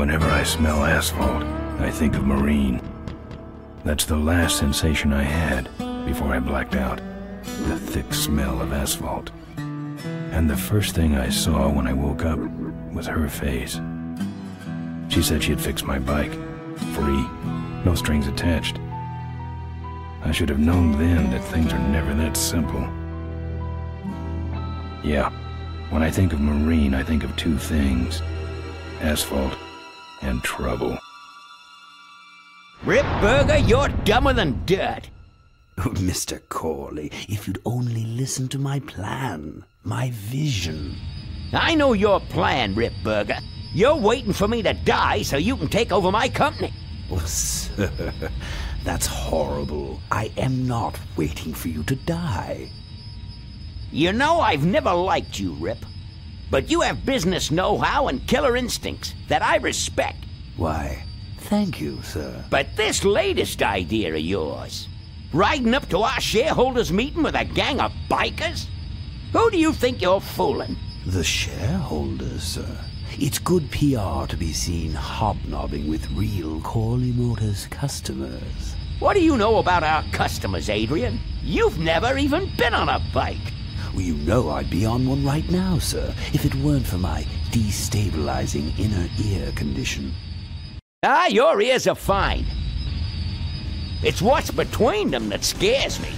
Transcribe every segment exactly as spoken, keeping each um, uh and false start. Whenever I smell asphalt, I think of Maureen. That's the last sensation I had before I blacked out. The thick smell of asphalt. And the first thing I saw when I woke up was her face. She said she had fixed my bike. Free. No strings attached. I should have known then that things are never that simple. Yeah. When I think of Maureen, I think of two things. Asphalt and trouble. Ripburger, you're dumber than dirt. Oh, Mister Corley, if you'd only listen to my plan, my vision. I know your plan, Ripburger. You're waiting for me to die so you can take over my company. Well, sir, that's horrible. I am not waiting for you to die. You know, I've never liked you, Rip. But you have business know-how and killer instincts that I respect. Why, thank you, sir. But this latest idea of yours, riding up to our shareholders' meeting with a gang of bikers? Who do you think you're fooling? The shareholders, sir. It's good P R to be seen hobnobbing with real Corley Motors customers. What do you know about our customers, Adrian? You've never even been on a bike. Well, you know I'd be on one right now, sir, if it weren't for my destabilizing inner ear condition. Ah, your ears are fine. It's what's between them that scares me.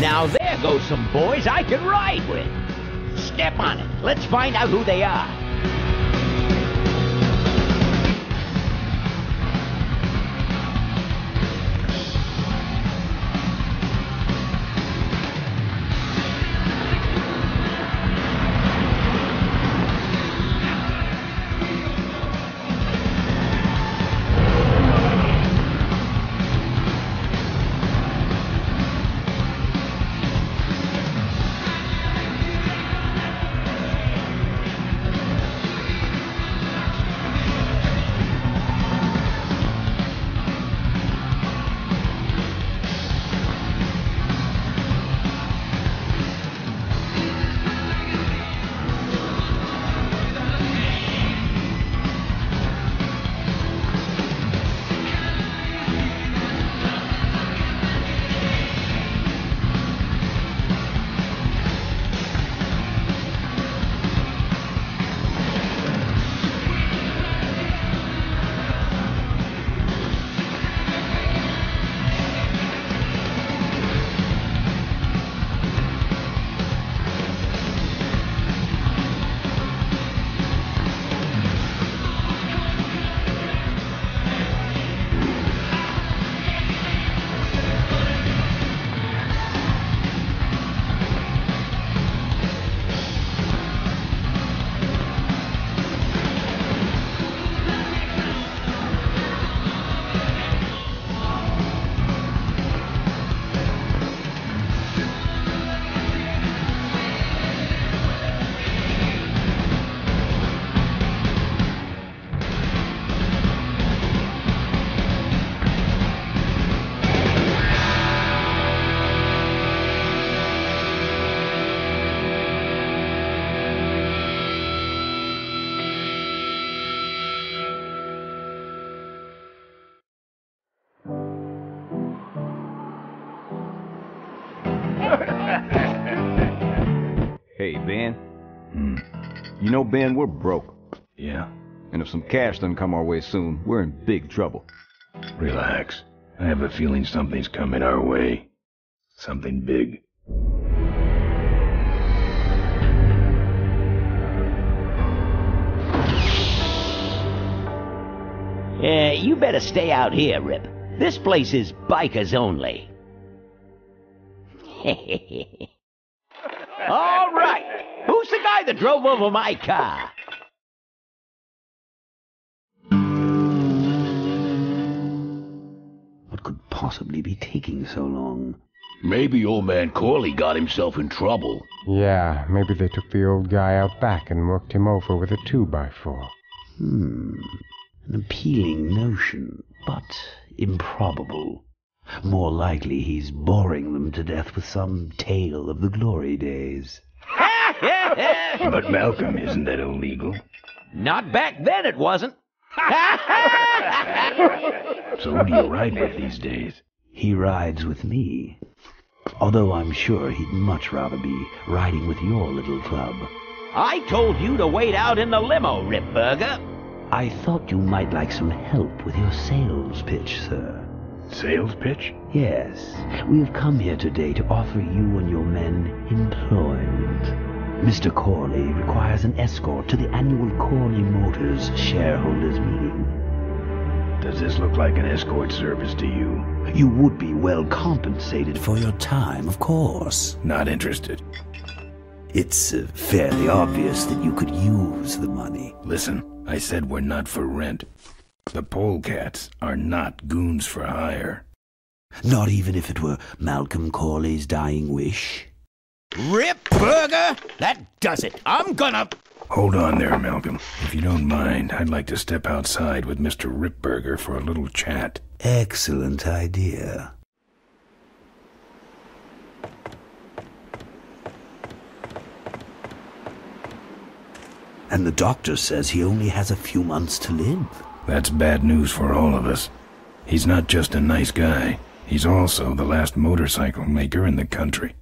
Now there goes some boys I can ride with. Step on it. Let's find out who they are. Hey, Ben. Hmm. You know, Ben, we're broke. Yeah? And if some cash doesn't come our way soon, we're in big trouble. Relax. I have a feeling something's coming our way. Something big. Yeah, you better stay out here, Rip. This place is bikers only. Hehehehe. All right. Who's the guy that drove over my car? What could possibly be taking so long? Maybe old man Corley got himself in trouble. Yeah, maybe they took the old guy out back and worked him over with a two by four. Hmm, an appealing notion, but improbable. More likely he's boring them to death with some tale of the glory days. But Malcolm, isn't that illegal? Not back then it wasn't. So who do you ride with these days? He rides with me. Although I'm sure he'd much rather be riding with your little club. I told you to wait out in the limo, Ripburger. I thought you might like some help with your sales pitch, sir. Sales pitch? Yes. We have come here today to offer you and your men employment. Mister Corley requires an escort to the annual Corley Motors shareholders meeting. Does this look like an escort service to you? You would be well compensated for your time, of course. Not interested. It's uh, fairly obvious that you could use the money. Listen, I said we're not for rent. The Polecats are not goons for hire. Not even if it were Malcolm Corley's dying wish? Ripburger! That does it. I'm gonna... Hold on there, Malcolm. If you don't mind, I'd like to step outside with Mister Ripburger for a little chat. Excellent idea. And the doctor says he only has a few months to live. That's bad news for all of us. He's not just a nice guy. He's also the last motorcycle maker in the country.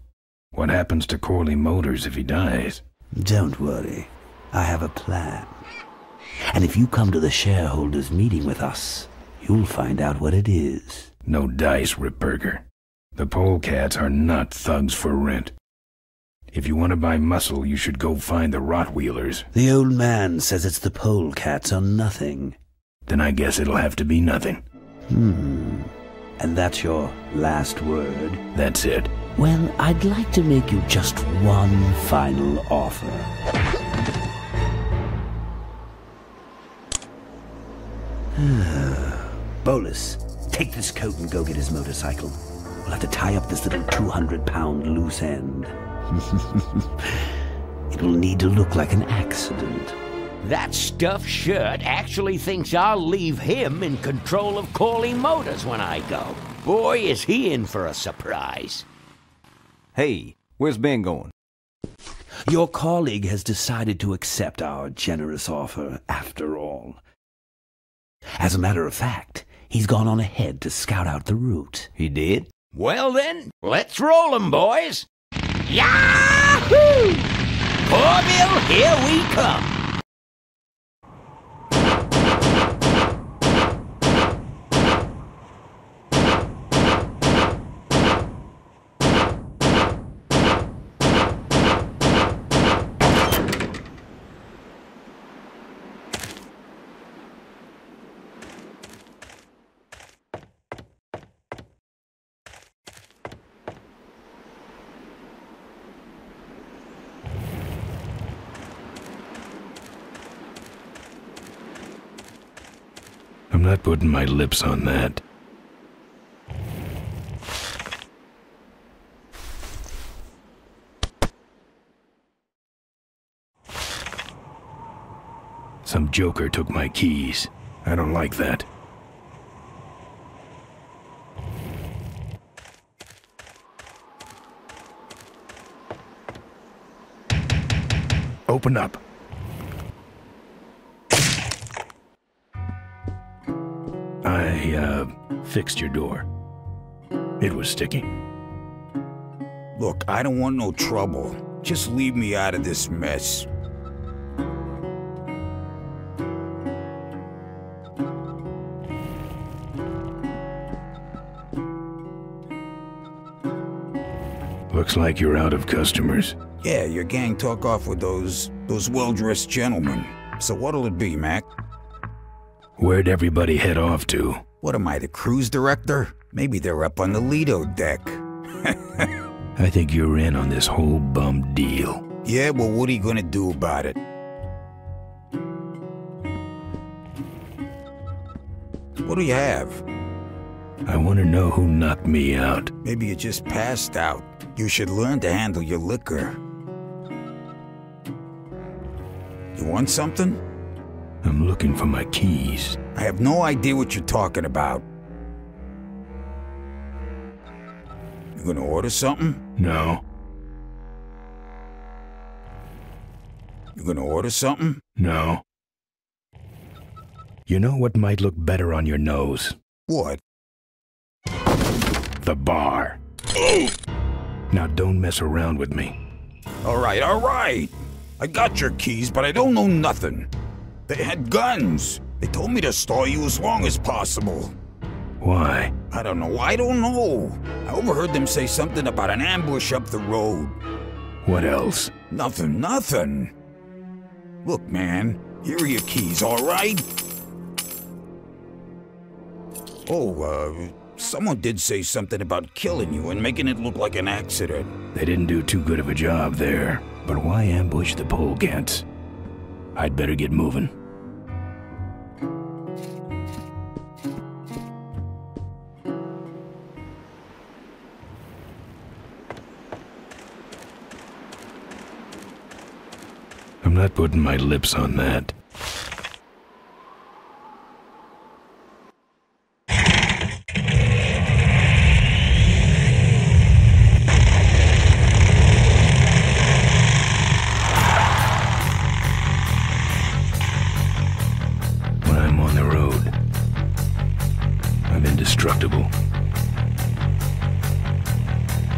What happens to Corley Motors if he dies? Don't worry. I have a plan. And if you come to the shareholders' meeting with us, you'll find out what it is. No dice, Ripburger. The Polecats are not thugs for rent. If you want to buy muscle, you should go find the Rottweilers. The old man says it's the Polecats or nothing. Then I guess it'll have to be nothing. Hmm. And that's your last word? That's it. Well, I'd like to make you just one final offer. Bolas, take this coat and go get his motorcycle. We'll have to tie up this little two hundred pound loose end. It'll need to look like an accident. That stuffed shirt actually thinks I'll leave him in control of Corley Motors when I go. Boy, is he in for a surprise. Hey, where's Ben going? Your colleague has decided to accept our generous offer, after all. As a matter of fact, he's gone on ahead to scout out the route. He did? Well then, let's roll 'em, boys! Yahoo! Corville, here we come! I'm not putting my lips on that. Some joker took my keys. I don't like that. Open up. I, uh, fixed your door. It was sticky. Look, I don't want no trouble. Just leave me out of this mess. Looks like you're out of customers. Yeah, your gang took off with those, those well-dressed gentlemen. So what'll it be, Mac? Where'd everybody head off to? What am I, the cruise director? Maybe they're up on the Lido deck. I think you're in on this whole bum deal. Yeah, well, what are you gonna do about it? What do you have? I want to know who knocked me out. Maybe you just passed out. You should learn to handle your liquor. You want something? I'm looking for my keys. I have no idea what you're talking about. You gonna order something? No. You gonna order something? No. You know what might look better on your nose? What? The bar. Now don't mess around with me. Alright, alright! I got your keys, but I don't know nothing. They had guns. They told me to stall you as long as possible. Why? I don't know. I don't know. I overheard them say something about an ambush up the road. What else? Nothing, nothing. Look, man, here are your keys, alright? Oh, uh, someone did say something about killing you and making it look like an accident. They didn't do too good of a job there. But why ambush the Polecats? I'd better get moving. I'm not putting my lips on that.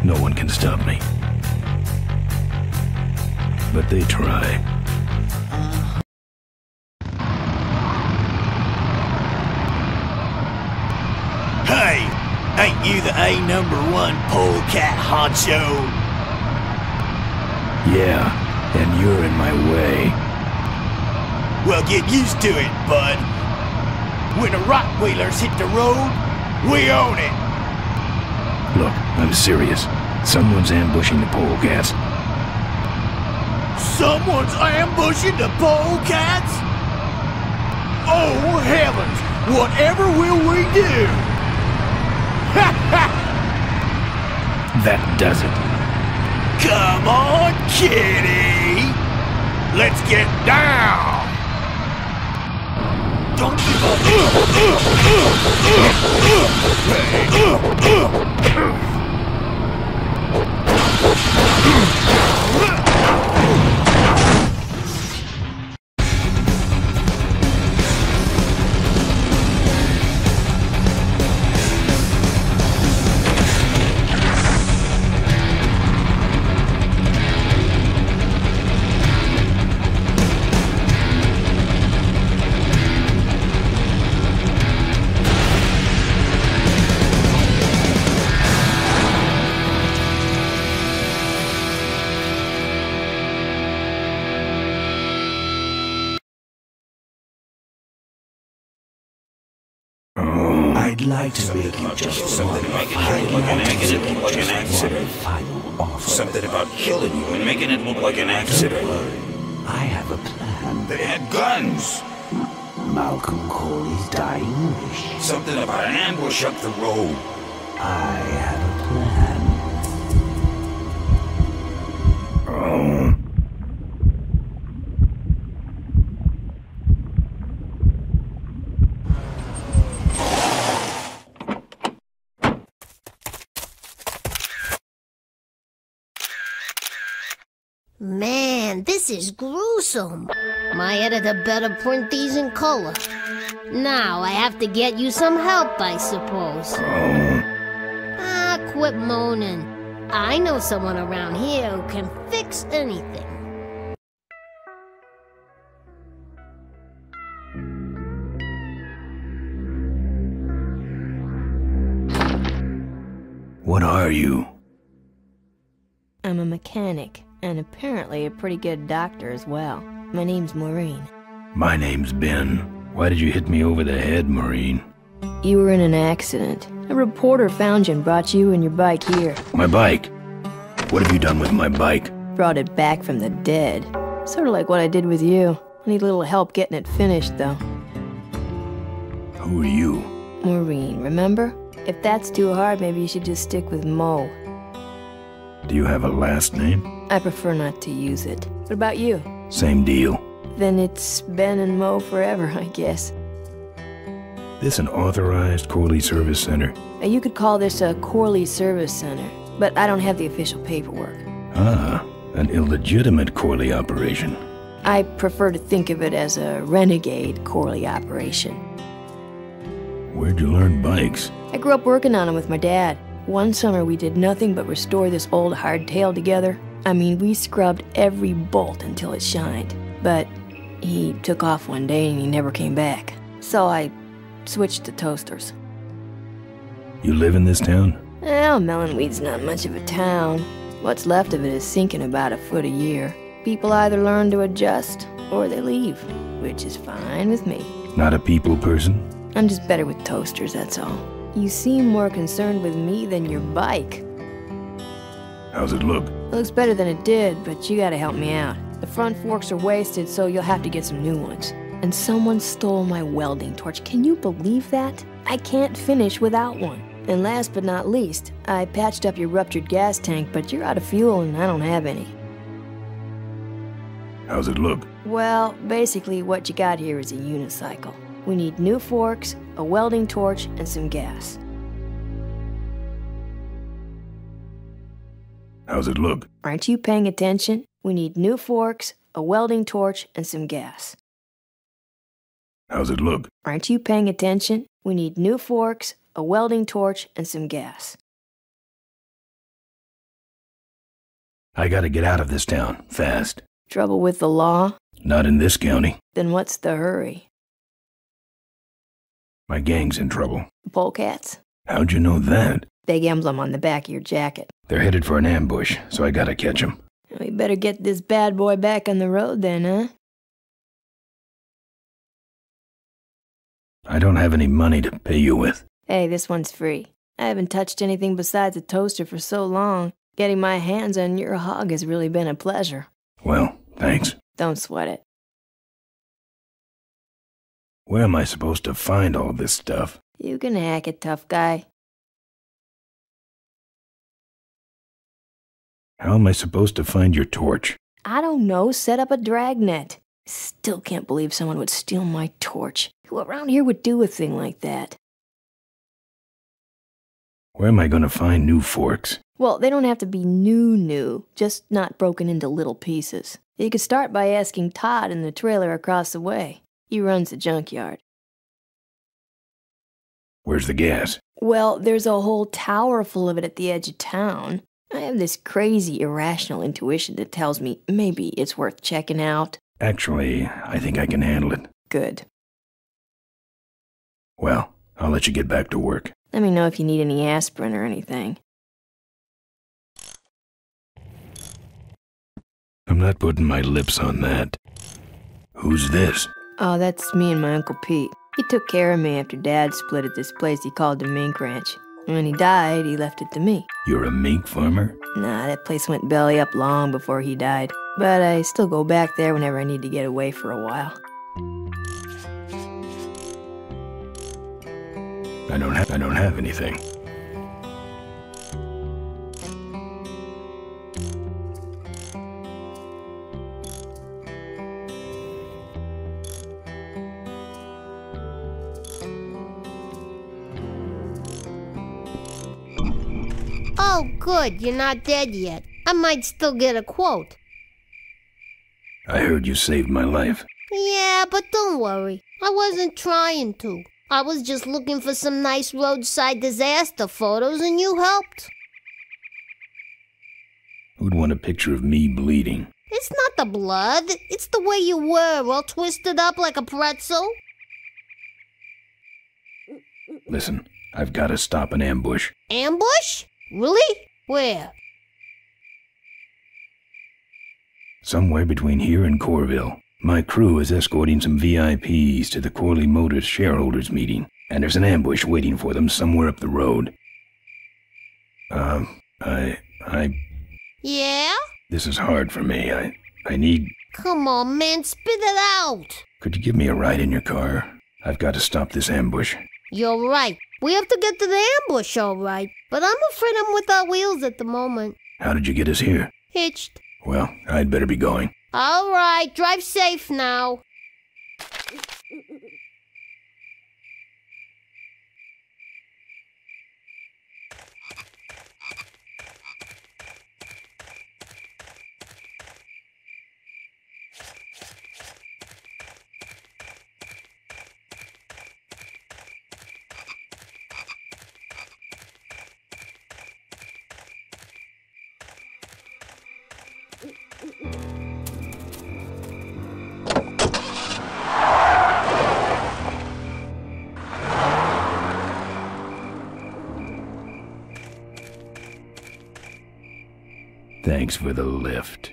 No one can stop me. But they try. Uh. Hey! Ain't you the A number one polecat honcho? Yeah, and you're in my way. Well, get used to it, bud. When the Rottweilers hit the road, we own it. Look, I'm serious. Someone's ambushing the Polecats. Someone's ambushing the Polecats? Oh, heavens! Whatever will we do? Ha ha! That does it. Come on, kitty! Let's get down! Don't give up! I'd like to make you just something about killing you and making it look like an accident. Something about killing you and making it look like an accident. I have a plan. They had guns. Malcolm Corley's dying wish. Something about an ambush up the road. I have a plan. Oh. Man, this is gruesome. My editor better print these in color. Now I have to get you some help, I suppose. Ah, quit moaning. I know someone around here who can fix anything. What are you? I'm a mechanic. And apparently a pretty good doctor as well. My name's Maureen. My name's Ben. Why did you hit me over the head, Maureen? You were in an accident. A reporter found you and brought you and your bike here. My bike? What have you done with my bike? Brought it back from the dead. Sort of like what I did with you. I need a little help getting it finished, though. Who are you? Maureen, remember? If that's too hard, maybe you should just stick with Mo. Do you have a last name? I prefer not to use it. What about you? Same deal. Then it's Ben and Mo forever, I guess. This an authorized Corley Service Center? Now you could call this a Corley Service Center, but I don't have the official paperwork. Ah, an illegitimate Corley operation. I prefer to think of it as a renegade Corley operation. Where'd you learn bikes? I grew up working on them with my dad. One summer we did nothing but restore this old hardtail together. I mean, we scrubbed every bolt until it shined. But he took off one day and he never came back. So I switched to toasters. You live in this town? Well, Melonweed's not much of a town. What's left of it is sinking about a foot a year. People either learn to adjust, or they leave, which is fine with me. Not a people person? I'm just better with toasters, that's all. You seem more concerned with me than your bike. How's it look? It looks better than it did, but you gotta help me out. The front forks are wasted, so you'll have to get some new ones. And someone stole my welding torch. Can you believe that? I can't finish without one. And last but not least, I patched up your ruptured gas tank, but you're out of fuel and I don't have any. How's it look? Well, basically what you got here is a unicycle. We need new forks, a welding torch, and some gas. How's it look? Aren't you paying attention? We need new forks, a welding torch, and some gas. How's it look? Aren't you paying attention? We need new forks, a welding torch, and some gas. I gotta get out of this town, fast. Trouble with the law? Not in this county. Then what's the hurry? My gang's in trouble. The Polecats? How'd you know that? Big emblem on the back of your jacket. They're headed for an ambush, so I gotta catch them. We better get this bad boy back on the road then, huh? I don't have any money to pay you with. Hey, this one's free. I haven't touched anything besides a toaster for so long. Getting my hands on your hog has really been a pleasure. Well, thanks. Don't sweat it. Where am I supposed to find all this stuff? You can hack it, tough guy. How am I supposed to find your torch? I don't know. Set up a dragnet. Still can't believe someone would steal my torch. Who around here would do a thing like that? Where am I going to find new forks? Well, they don't have to be new-new, just not broken into little pieces. You could start by asking Todd in the trailer across the way. He runs the junkyard. Where's the gas? Well, there's a whole tower full of it at the edge of town. I have this crazy, irrational intuition that tells me maybe it's worth checking out. Actually, I think I can handle it. Good. Well, I'll let you get back to work. Let me know if you need any aspirin or anything. I'm not putting my lips on that. Who's this? Oh, that's me and my Uncle Pete. He took care of me after Dad split at this place he called the Mink Ranch. When he died, he left it to me. You're a mink farmer? Nah, that place went belly up long before he died. But I still go back there whenever I need to get away for a while. I don't have I don't have anything. Oh, good, you're not dead yet. I might still get a quote. I heard you saved my life. Yeah, but don't worry. I wasn't trying to. I was just looking for some nice roadside disaster photos, and you helped. Who'd want a picture of me bleeding? It's not the blood. It's the way you were, all twisted up like a pretzel. Listen, I've got to stop an ambush. Ambush? Really? Where? Somewhere between here and Corville. My crew is escorting some V I Ps to the Corley Motors shareholders meeting, and there's an ambush waiting for them somewhere up the road. Um, I... I... Yeah? This is hard for me. I... I need... Come on, man, spit it out! Could you give me a ride in your car? I've got to stop this ambush. You're right, We have to get to the ambush, all right. But I'm afraid I'm without wheels at the moment. How did you get us here? Hitched. Well, I'd better be going. All right, drive safe now. Thanks for the lift.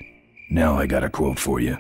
Now I got a quote for you.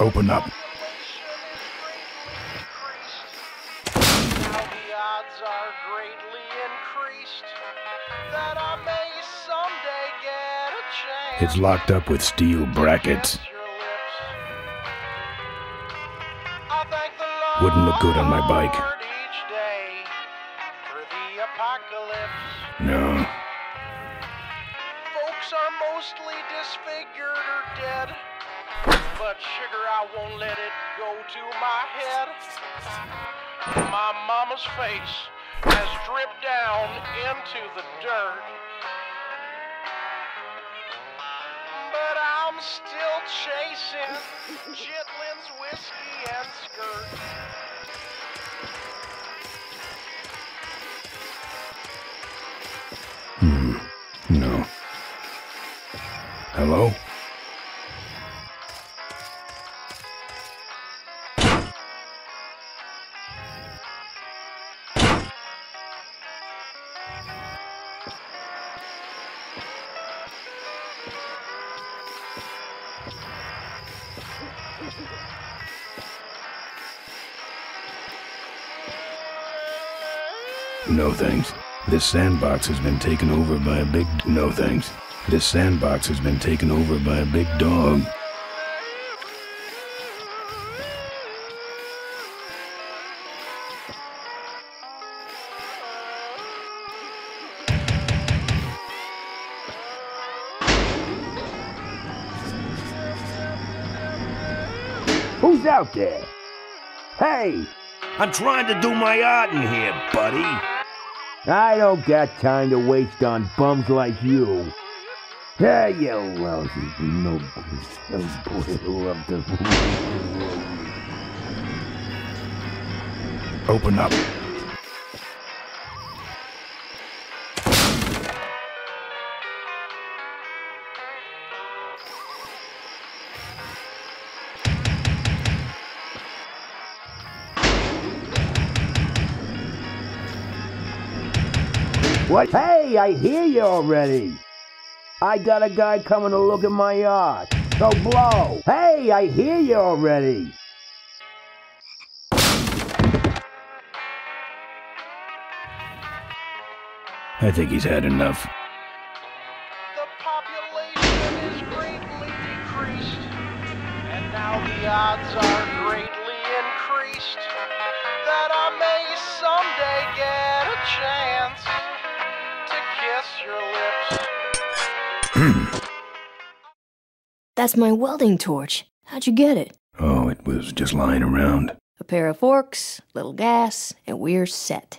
Open up. Now the odds are greatly increased that I may someday get a chance. It's locked up with steel brackets. Wouldn't look good on my bike. No. Folks are mostly disfigured or dead. But sugar, I won't let it go to my head. My mama's face has dripped down into the dirt. But I'm still chasing Jitlin's whiskey and skirt. Hmm, no. Hello? No thanks. This sandbox has been taken over by a big... No thanks. This sandbox has been taken over by a big dog. Who's out there? Hey! I'm trying to do my art in here, buddy. I don't got time to waste on bums like you. Hey, you lousy, no boy of the. Open up. What? Hey, I hear you already. I got a guy coming to look at my art. So blow. Hey, I hear you already. I think he's had enough. The population is greatly decreased, and now the odds are greatly increased that I may someday get a chance. That's my welding torch. How'd you get it? Oh, it was just lying around. A pair of forks, little gas, and we're set.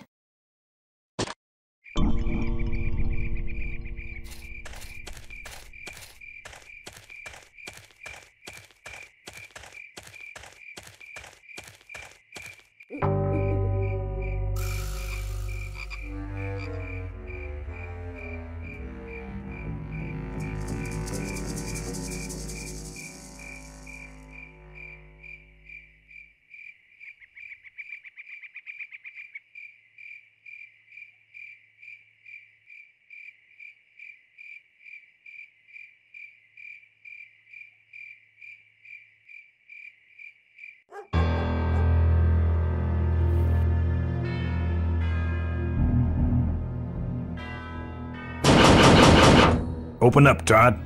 Open up, Todd.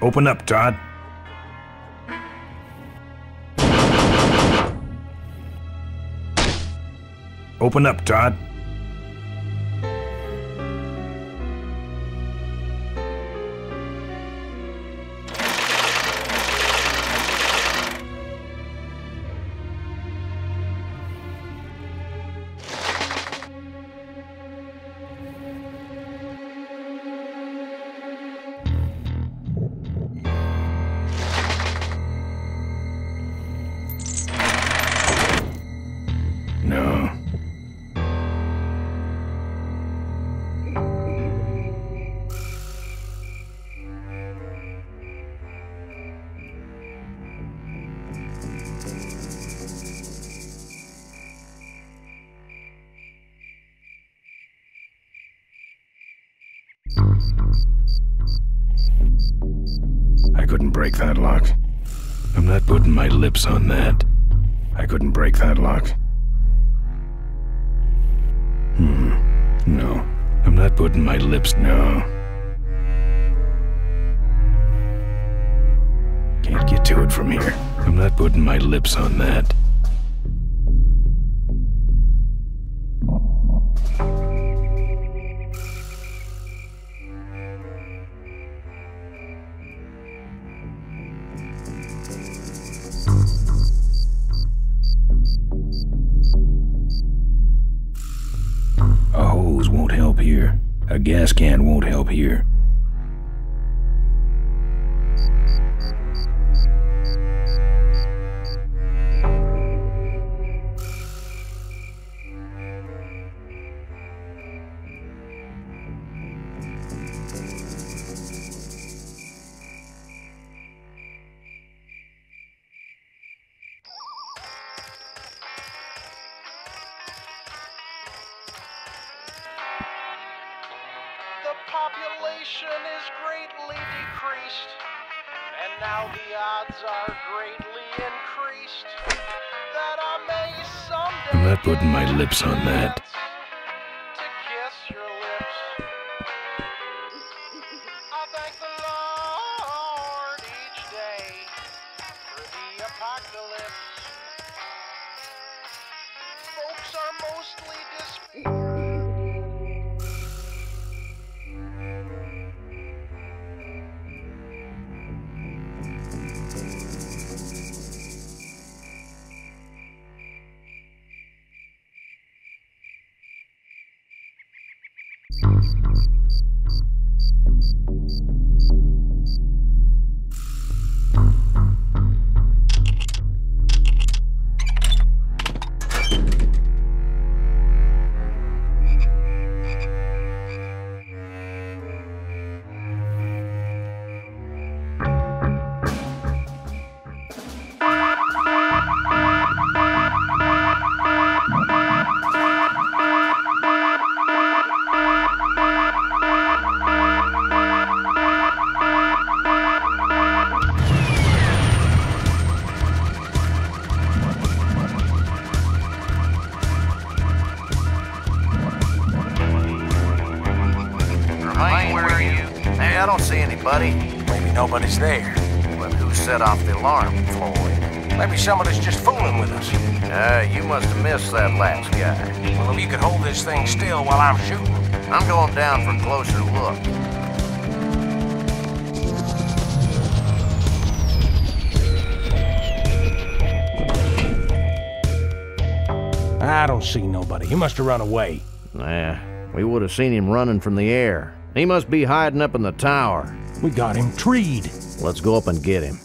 Open up, Todd. Open up, Todd. I couldn't break that lock. I'm not putting my lips on that. I couldn't break that lock. Hmm. No. I'm not putting my lips... No. Can't get to it from here. I'm not putting my lips on that. A gas can won't help here. On that. Nobody's there. But who set off the alarm, Floyd? Maybe somebody's just fooling with us. Uh, you must have missed that last guy. Well, if you could hold this thing still while I'm shooting. I'm going down for a closer look. I don't see nobody. He must have run away. Nah, we would have seen him running from the air. He must be hiding up in the tower. We got him treed. Let's go up and get him.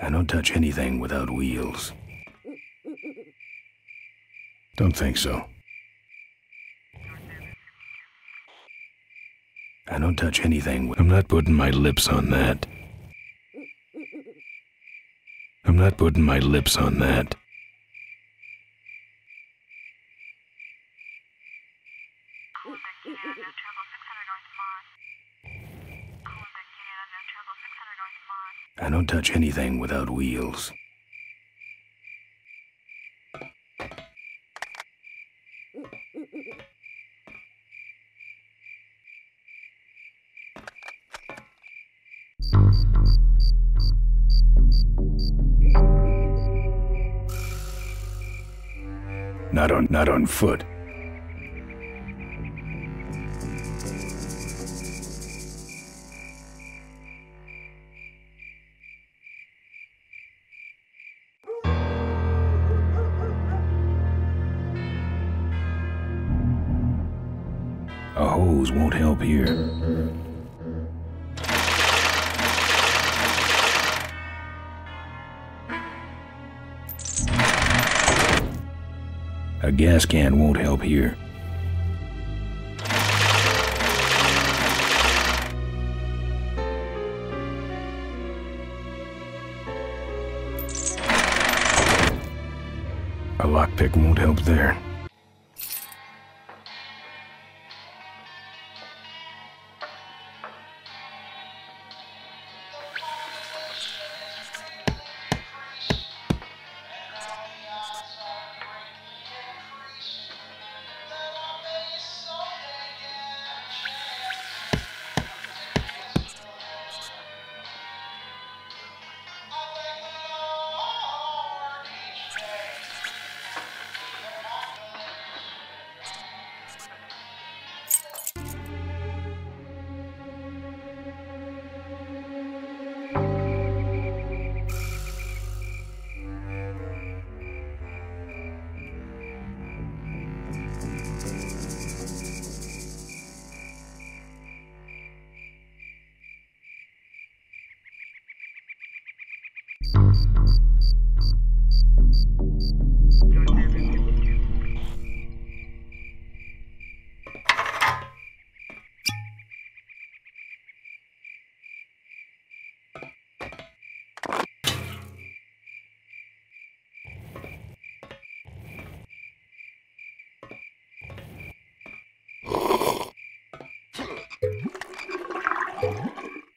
I don't touch anything without wheels. Don't think so. I don't touch anything. I'm not putting my lips on that. I'm not putting my lips on that. Unknown Turbo six hundred North Mont. Columbus Unit, Unknown Turbo six hundred North Mont. I don't touch anything without wheels. Not on, not on foot. A hose won't help here. A gas can won't help here. A lockpick won't help there.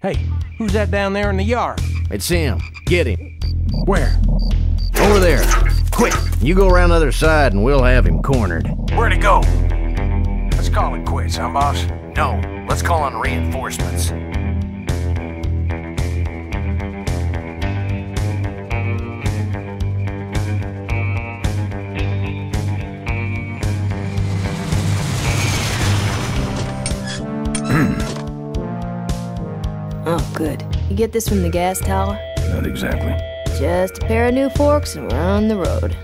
Hey, who's that down there in the yard? It's him. Get him. Where? Over there. Quick, you go around the other side and we'll have him cornered. Where'd he go? Let's call it quits, huh, boss? No, let's call on reinforcements. Good. You get this from the gas tower? Not exactly. Just a pair of new forks and we're on the road.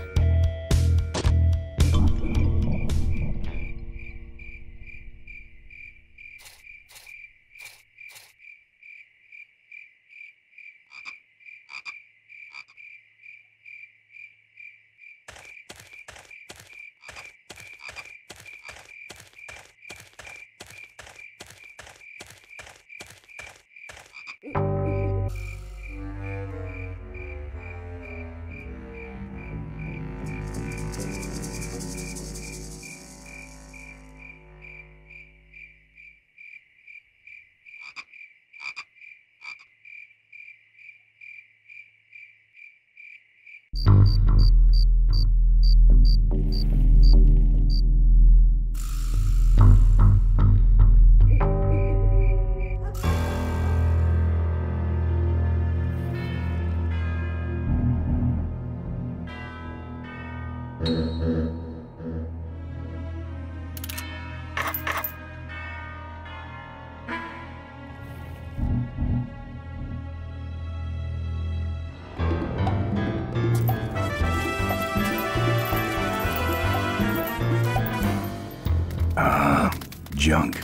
Junk.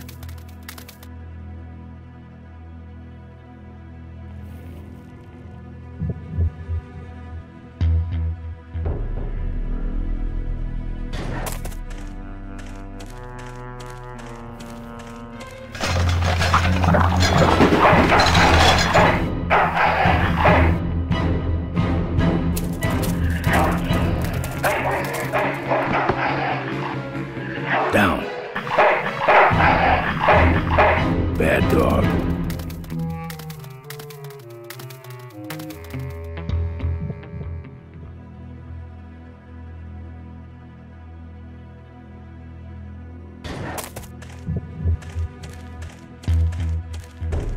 Down. dog.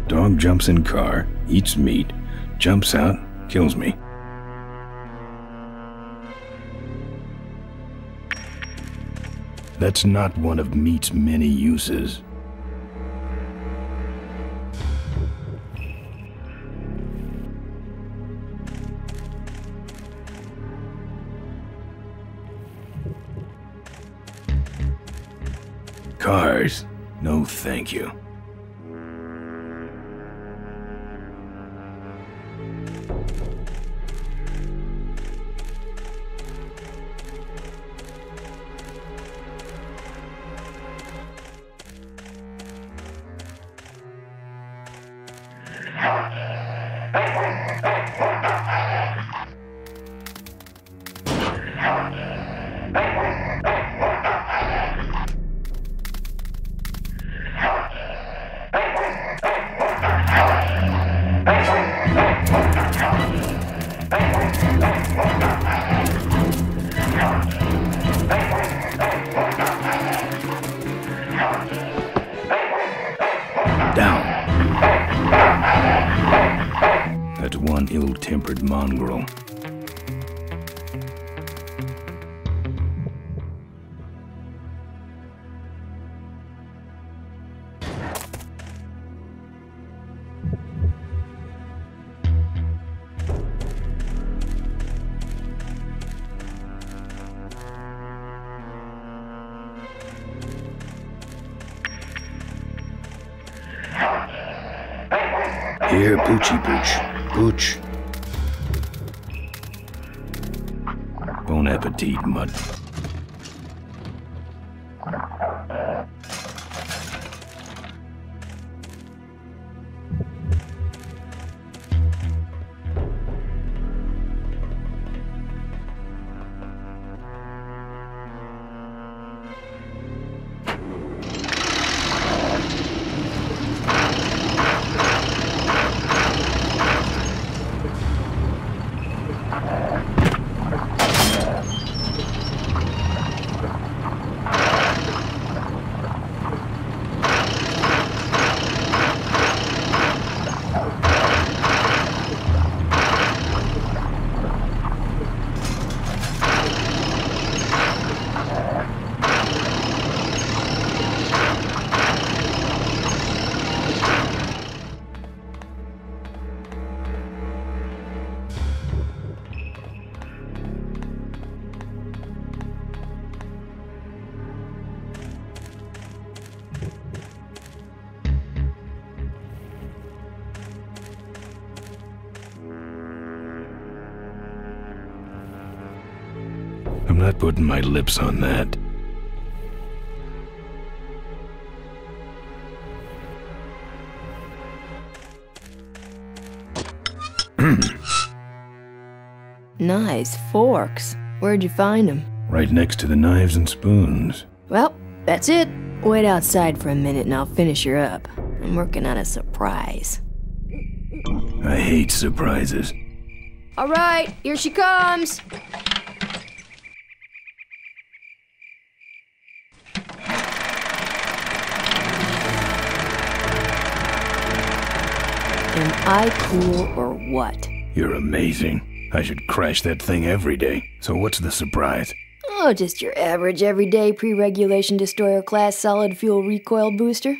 Dog jumps in car, eats meat, jumps out, kills me. That's not one of meat's many uses. Cars? No, thank you. Mongrel. Here, Poochie Pooch. Pooch. Bon appetit, mutt. I'm not putting my lips on that. Knives, forks. Where'd you find them? Right next to the knives and spoons. Well, that's it. Wait outside for a minute and I'll finish her up. I'm working on a surprise. I hate surprises. All right, here she comes. Am I cool or what? You're amazing. I should crash that thing every day. So what's the surprise? Oh, just your average everyday pre-regulation destroyer class solid fuel recoil booster.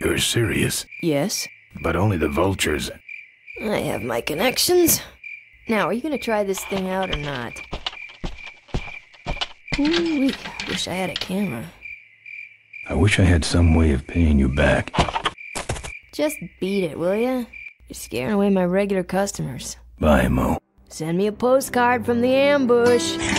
You're serious? Yes. But only the vultures. I have my connections. Now, are you gonna try this thing out or not? Ooh-wee, wish I had a camera. I wish I had some way of paying you back. Just beat it, will ya? You're scaring away my regular customers. Bye, Mo. Send me a postcard from the ambush.